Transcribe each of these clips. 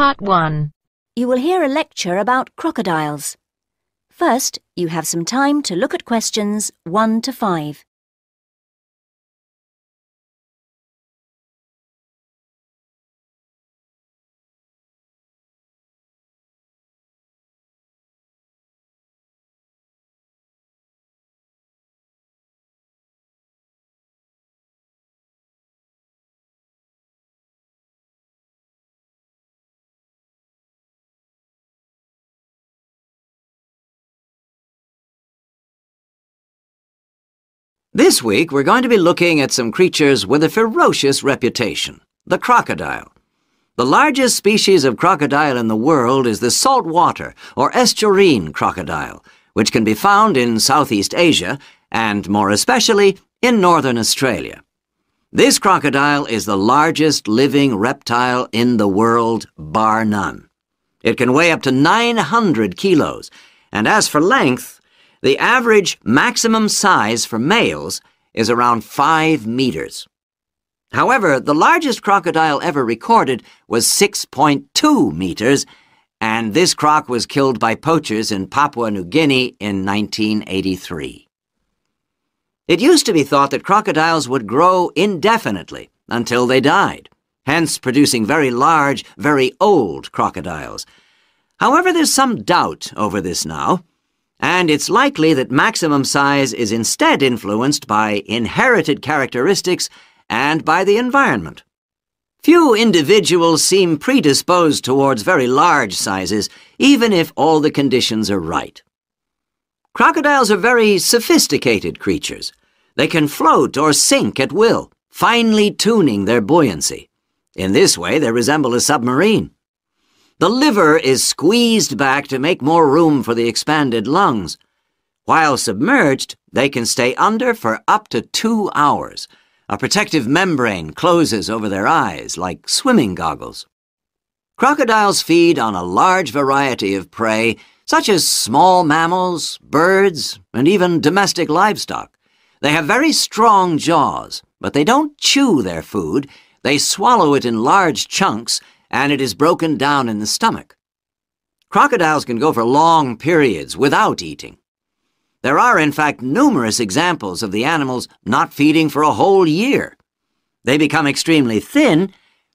Part 1. You will hear a lecture about crocodiles. First, you have some time to look at questions 1 to 5. This week, we're going to be looking at some creatures with a ferocious reputation, the crocodile. The largest species of crocodile in the world is the saltwater, or estuarine crocodile, which can be found in Southeast Asia, and more especially in northern Australia. This crocodile is the largest living reptile in the world, bar none. It can weigh up to 900 kilos, and as for length, the average maximum size for males is around 5 meters. However, the largest crocodile ever recorded was 6.2 meters, and this croc was killed by poachers in Papua New Guinea in 1983. It used to be thought that crocodiles would grow indefinitely until they died, hence producing very large, very old crocodiles. However, there's some doubt over this now. And it's likely that maximum size is instead influenced by inherited characteristics and by the environment. Few individuals seem predisposed towards very large sizes, even if all the conditions are right. Crocodiles are very sophisticated creatures. They can float or sink at will, finely tuning their buoyancy. In this way, they resemble a submarine. The liver is squeezed back to make more room for the expanded lungs. While submerged, they can stay under for up to 2 hours. A protective membrane closes over their eyes, like swimming goggles. Crocodiles feed on a large variety of prey, such as small mammals, birds, and even domestic livestock. They have very strong jaws, but they don't chew their food. They swallow it in large chunks, and it is broken down in the stomach. Crocodiles can go for long periods without eating. There are, in fact, numerous examples of the animals not feeding for a whole year. They become extremely thin,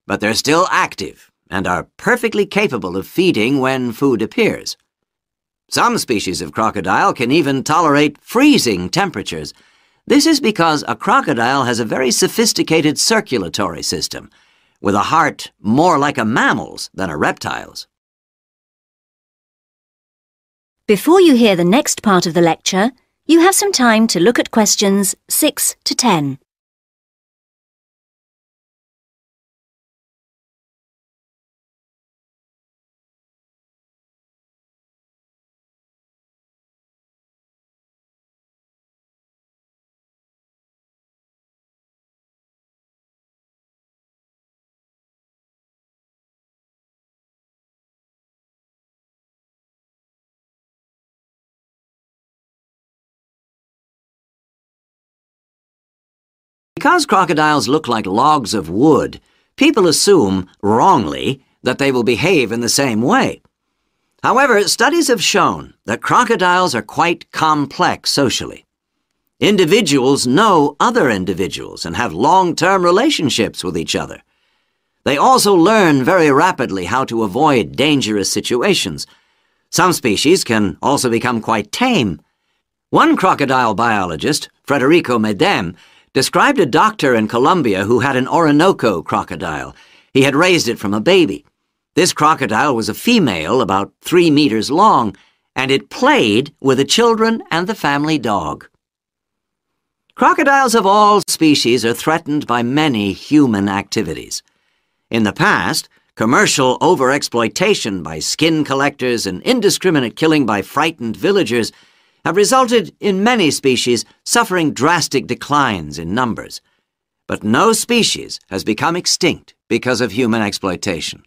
but they're still active and are perfectly capable of feeding when food appears. Some species of crocodile can even tolerate freezing temperatures. This is because a crocodile has a very sophisticated circulatory system, with a heart more like a mammal's than a reptile's. Before you hear the next part of the lecture, you have some time to look at questions 6 to 10. Because crocodiles look like logs of wood, people assume, wrongly, that they will behave in the same way. However, studies have shown that crocodiles are quite complex socially. Individuals know other individuals and have long-term relationships with each other. They also learn very rapidly how to avoid dangerous situations. Some species can also become quite tame. One crocodile biologist, Frederico Medem, described a doctor in Colombia who had an Orinoco crocodile. He had raised it from a baby. This crocodile was a female, about 3 meters long, and it played with the children and the family dog. Crocodiles of all species are threatened by many human activities. In the past, commercial overexploitation by skin collectors and indiscriminate killing by frightened villagers have resulted in many species suffering drastic declines in numbers. But no species has become extinct because of human exploitation.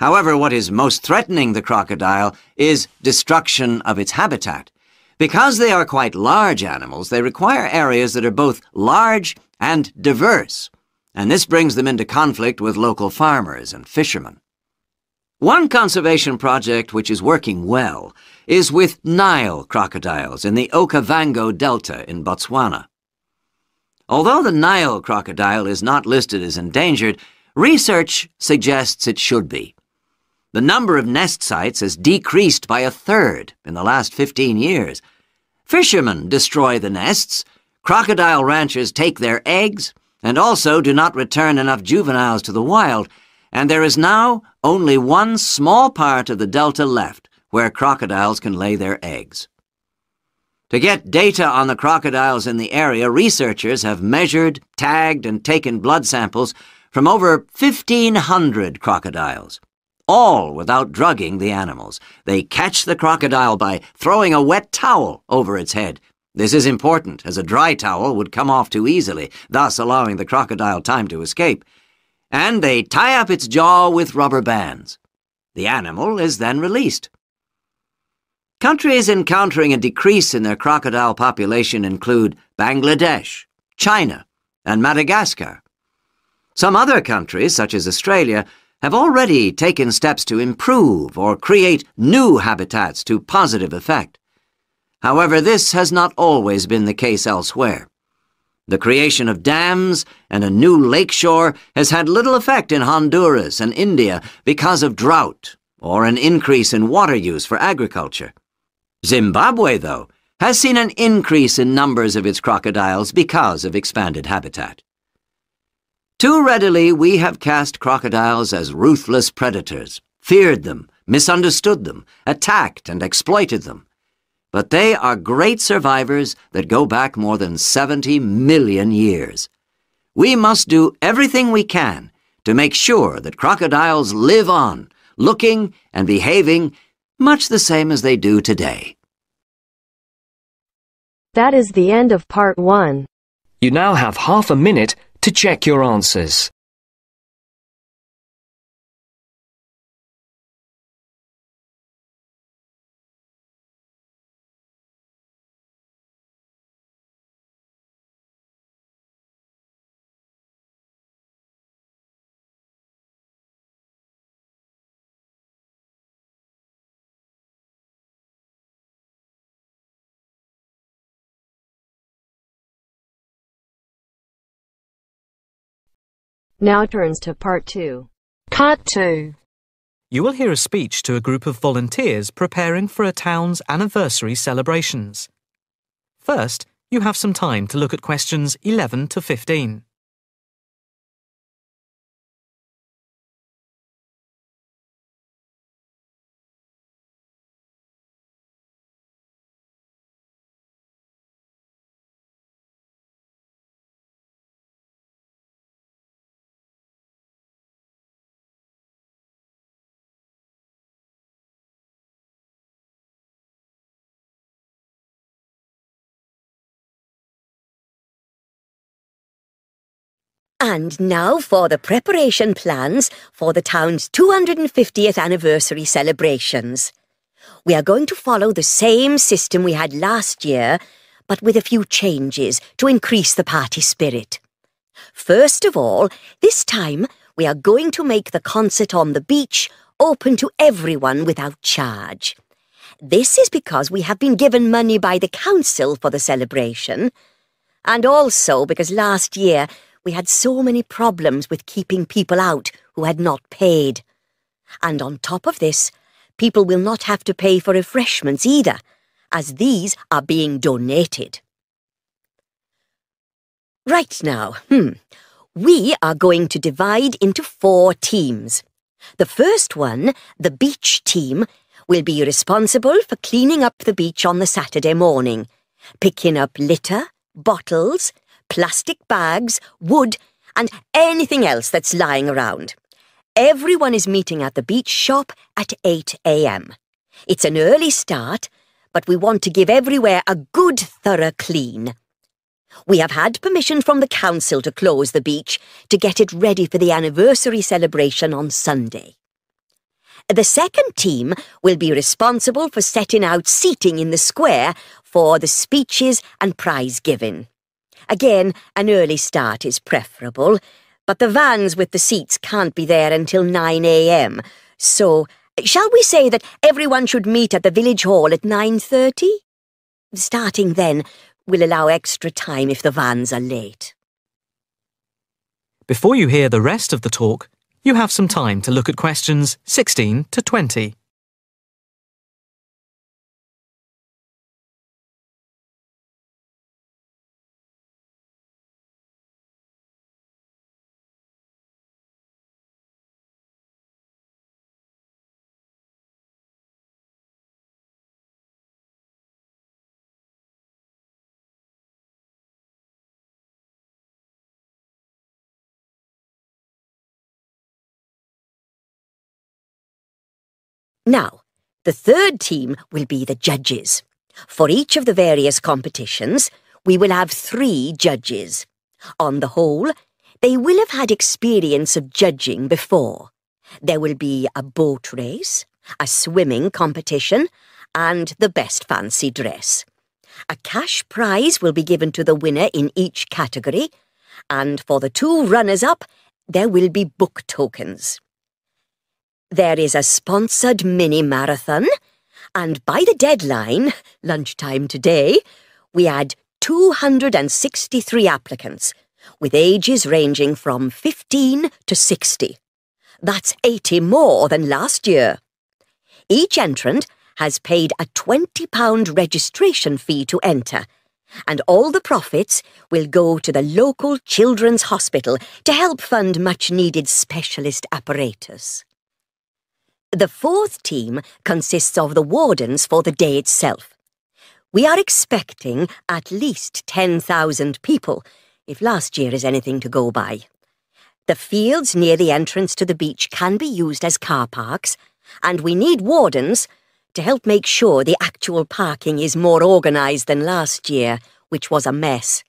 However, what is most threatening the crocodile is destruction of its habitat. Because they are quite large animals, they require areas that are both large and diverse, and this brings them into conflict with local farmers and fishermen. One conservation project which is working well is with Nile crocodiles in the Okavango Delta in Botswana. Although the Nile crocodile is not listed as endangered, research suggests it should be. The number of nest sites has decreased by 1/3 in the last 15 years. Fishermen destroy the nests, crocodile ranchers take their eggs, and also do not return enough juveniles to the wild, and there is now only one small part of the delta left where crocodiles can lay their eggs. To get data on the crocodiles in the area, researchers have measured, tagged, and taken blood samples from over 1,500 crocodiles, all without drugging the animals. They catch the crocodile by throwing a wet towel over its head. This is important, as a dry towel would come off too easily, thus allowing the crocodile time to escape. And they tie up its jaw with rubber bands. The animal is then released. Countries encountering a decrease in their crocodile population include Bangladesh, China, and Madagascar. Some other countries, such as Australia, have already taken steps to improve or create new habitats to positive effect. However, this has not always been the case elsewhere. The creation of dams and a new lakeshore has had little effect in Honduras and India because of drought or an increase in water use for agriculture. Zimbabwe, though, has seen an increase in numbers of its crocodiles because of expanded habitat. Too readily, we have cast crocodiles as ruthless predators, feared them, misunderstood them, attacked and exploited them. But they are great survivors that go back more than 70 million years. We must do everything we can to make sure that crocodiles live on, looking and behaving much the same as they do today. That is the end of part 1. You now have half a minute to check your answers. Now turns to part 2. Part 2. You will hear a speech to a group of volunteers preparing for a town's anniversary celebrations. First, you have some time to look at questions 11 to 15. And now for the preparation plans for the town's 250th anniversary celebrations. We are going to follow the same system we had last year, but with a few changes to increase the party spirit. First of all, this time we are going to make the concert on the beach open to everyone without charge. This is because we have been given money by the council for the celebration, and also because last year we had so many problems with keeping people out who had not paid. And on top of this, people will not have to pay for refreshments either, as these are being donated. Right now, we are going to divide into 4 teams. The first one, the beach team, will be responsible for cleaning up the beach on the Saturday morning, picking up litter, bottles, plastic bags, wood, and anything else that's lying around. Everyone is meeting at the beach shop at 8 a.m. It's an early start, but we want to give everywhere a good, thorough clean. We have had permission from the council to close the beach to get it ready for the anniversary celebration on Sunday. The second team will be responsible for setting out seating in the square for the speeches and prize giving. Again, an early start is preferable, but the vans with the seats can't be there until 9 a.m., So, shall we say that everyone should meet at the village hall at 9:30? Starting then, we'll allow extra time if the vans are late. Before you hear the rest of the talk, you have some time to look at questions 16 to 20. Now, the third team will be the judges. For each of the various competitions, we will have 3 judges. On the whole, they will have had experience of judging before. There will be a boat race, a swimming competition, and the best fancy dress. A cash prize will be given to the winner in each category, and for the 2 runners-up, there will be book tokens. There is a sponsored mini-marathon, and by the deadline, lunchtime today, we had 263 applicants, with ages ranging from 15 to 60. That's 80 more than last year. Each entrant has paid a £20 registration fee to enter, and all the profits will go to the local children's hospital to help fund much-needed specialist apparatus. The 4th team consists of the wardens for the day itself. We are expecting at least 10,000 people, if last year is anything to go by. The fields near the entrance to the beach can be used as car parks, and we need wardens to help make sure the actual parking is more organised than last year, which was a mess.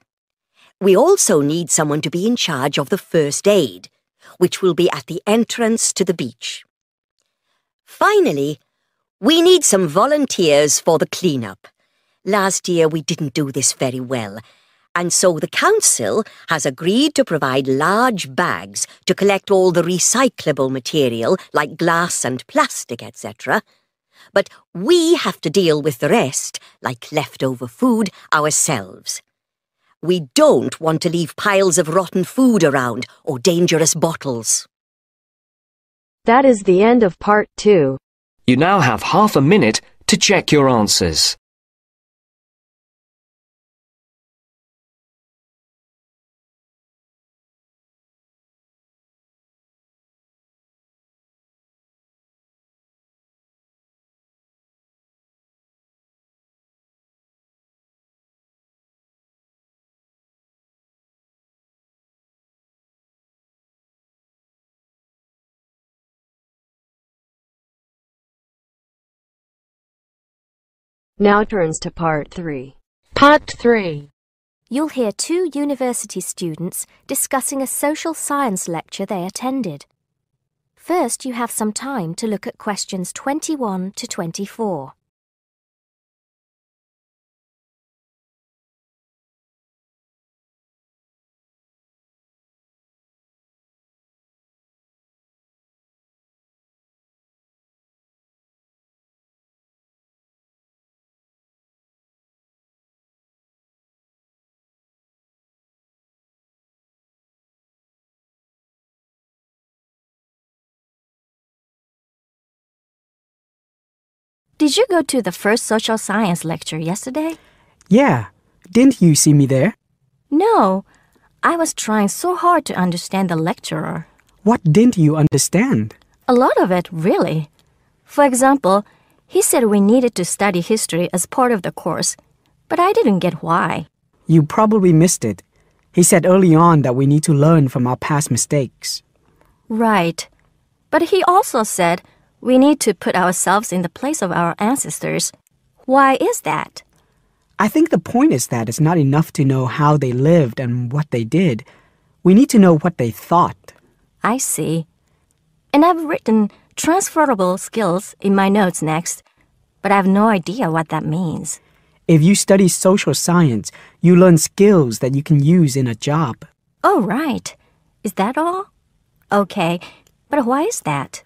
We also need someone to be in charge of the first aid, which will be at the entrance to the beach. Finally, we need some volunteers for the clean-up. Last year we didn't do this very well, and so the council has agreed to provide large bags to collect all the recyclable material, like glass and plastic, etc. But we have to deal with the rest, like leftover food, ourselves. We don't want to leave piles of rotten food around or dangerous bottles. That is the end of part 2. You now have half a minute to check your answers. Now turns to part 3. Part 3. You'll hear 2 university students discussing a social science lecture they attended. First, you have some time to look at questions 21 to 24. Did you go to the first social science lecture yesterday? Yeah. Didn't you see me there? No. I was trying so hard to understand the lecturer. What didn't you understand? A lot of it, really. For example, he said we needed to study history as part of the course, but I didn't get why. You probably missed it. He said early on that we need to learn from our past mistakes. Right. But he also said we need to put ourselves in the place of our ancestors. Why is that? I think the point is that it's not enough to know how they lived and what they did. We need to know what they thought. I see. And I've written transferable skills in my notes next, but I have no idea what that means. If you study social science, you learn skills that you can use in a job. Oh, right. Is that all? Okay, but why is that?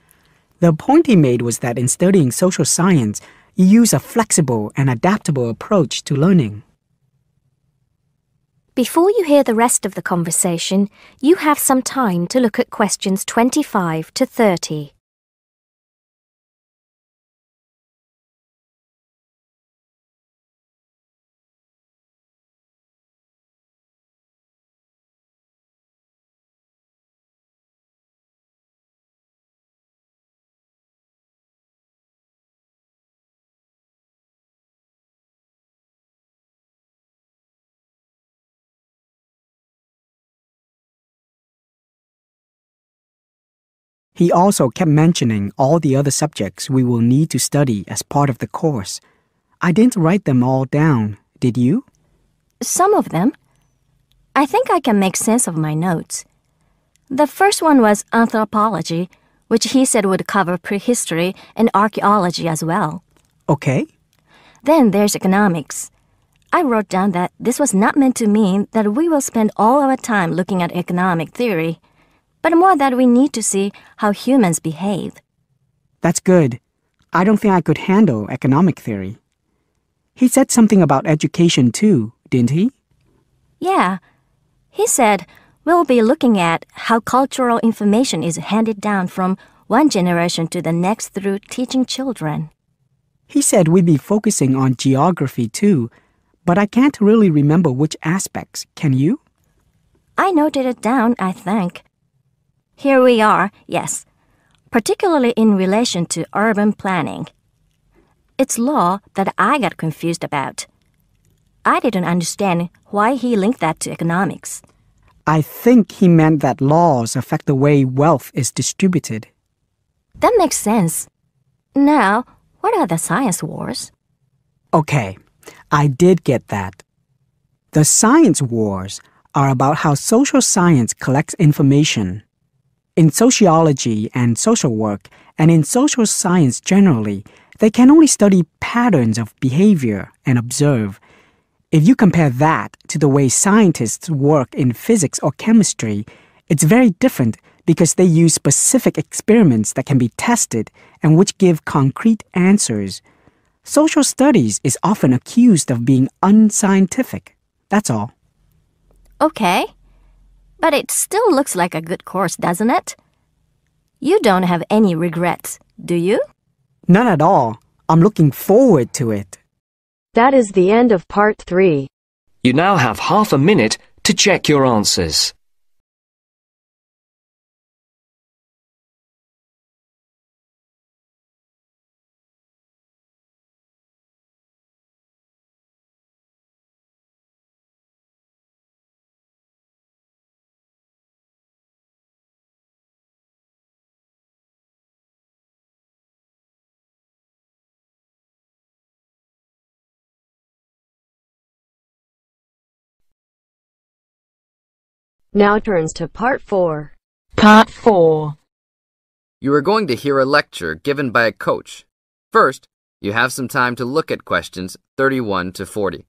The point he made was that in studying social science, you use a flexible and adaptable approach to learning. Before you hear the rest of the conversation, you have some time to look at questions 25 to 30. He also kept mentioning all the other subjects we will need to study as part of the course. I didn't write them all down, did you? Some of them. I think I can make sense of my notes. The first one was anthropology, which he said would cover prehistory and archaeology as well. Okay. Then there's economics. I wrote down that this was not meant to mean that we will spend all our time looking at economic theory, but more that we need to see how humans behave. That's good. I don't think I could handle economic theory. He said something about education too, didn't he? Yeah. He said we'll be looking at how cultural information is handed down from one generation to the next through teaching children. He said we'd be focusing on geography too, but I can't really remember which aspects, can you? I noted it down, I think. Here we are, yes, particularly in relation to urban planning. It's law that I got confused about. I didn't understand why he linked that to economics. I think he meant that laws affect the way wealth is distributed. That makes sense. Now, what are the science wars? Okay, I did get that. The science wars are about how social science collects information. In sociology and social work, and in social science generally, they can only study patterns of behavior and observe. If you compare that to the way scientists work in physics or chemistry, it's very different because they use specific experiments that can be tested and which give concrete answers. Social studies is often accused of being unscientific. That's all. Okay. But it still looks like a good course, doesn't it? You don't have any regrets, do you? None at all. I'm looking forward to it. That is the end of part 3. You now have half a minute to check your answers. Now turns to part 4. Part 4. You are going to hear a lecture given by a coach. First, you have some time to look at questions 31 to 40.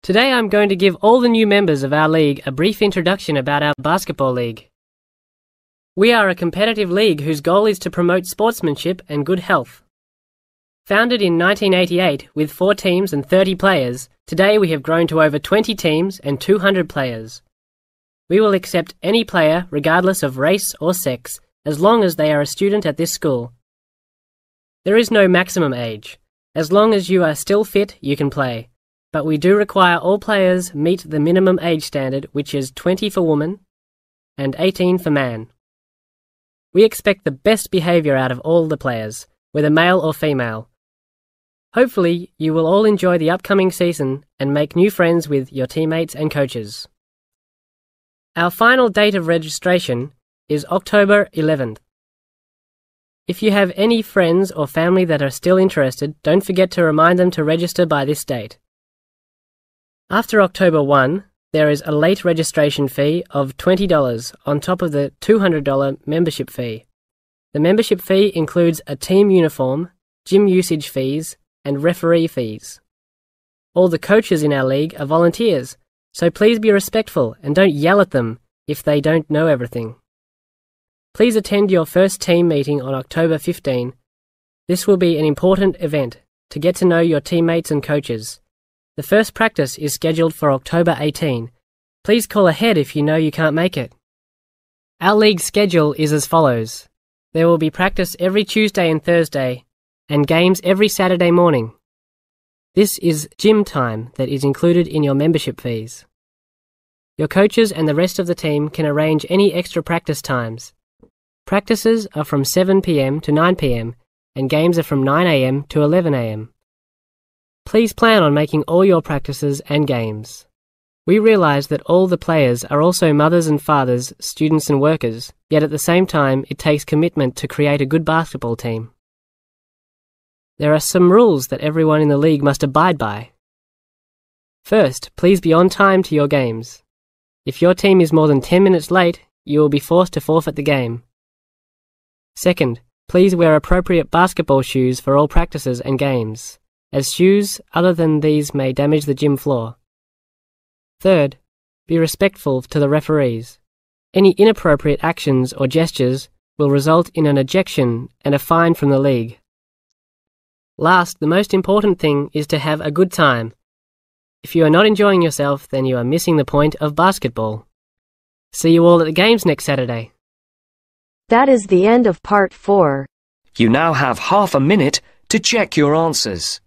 Today I'm going to give all the new members of our league a brief introduction about our basketball league. We are a competitive league whose goal is to promote sportsmanship and good health. Founded in 1988 with 4 teams and 30 players, today we have grown to over 20 teams and 200 players. We will accept any player regardless of race or sex, as long as they are a student at this school. There is no maximum age. As long as you are still fit, you can play. But we do require all players meet the minimum age standard, which is 20 for woman and 18 for man. We expect the best behaviour out of all the players, whether male or female. Hopefully, you will all enjoy the upcoming season and make new friends with your teammates and coaches. Our final date of registration is October 11th. If you have any friends or family that are still interested, don't forget to remind them to register by this date. After October 1, there is a late registration fee of $20 on top of the $200 membership fee. The membership fee includes a team uniform, gym usage fees, and referee fees. All the coaches in our league are volunteers, so please be respectful and don't yell at them if they don't know everything. Please attend your first team meeting on October 15. This will be an important event to get to know your teammates and coaches. The first practice is scheduled for October 18. Please call ahead if you know you can't make it. Our league schedule is as follows. There will be practice every Tuesday and Thursday, and games every Saturday morning. This is gym time that is included in your membership fees. Your coaches and the rest of the team can arrange any extra practice times. Practices are from 7 p.m. to 9 p.m, and games are from 9 a.m. to 11 a.m. Please plan on making all your practices and games. We realize that all the players are also mothers and fathers, students and workers, yet at the same time it takes commitment to create a good basketball team. There are some rules that everyone in the league must abide by. First, please be on time to your games. If your team is more than 10 minutes late, you will be forced to forfeit the game. Second, please wear appropriate basketball shoes for all practices and games, as shoes other than these may damage the gym floor. Third, be respectful to the referees. Any inappropriate actions or gestures will result in an ejection and a fine from the league. Last, the most important thing is to have a good time. If you are not enjoying yourself, then you are missing the point of basketball. See you all at the games next Saturday. That is the end of part 4. You now have half a minute to check your answers.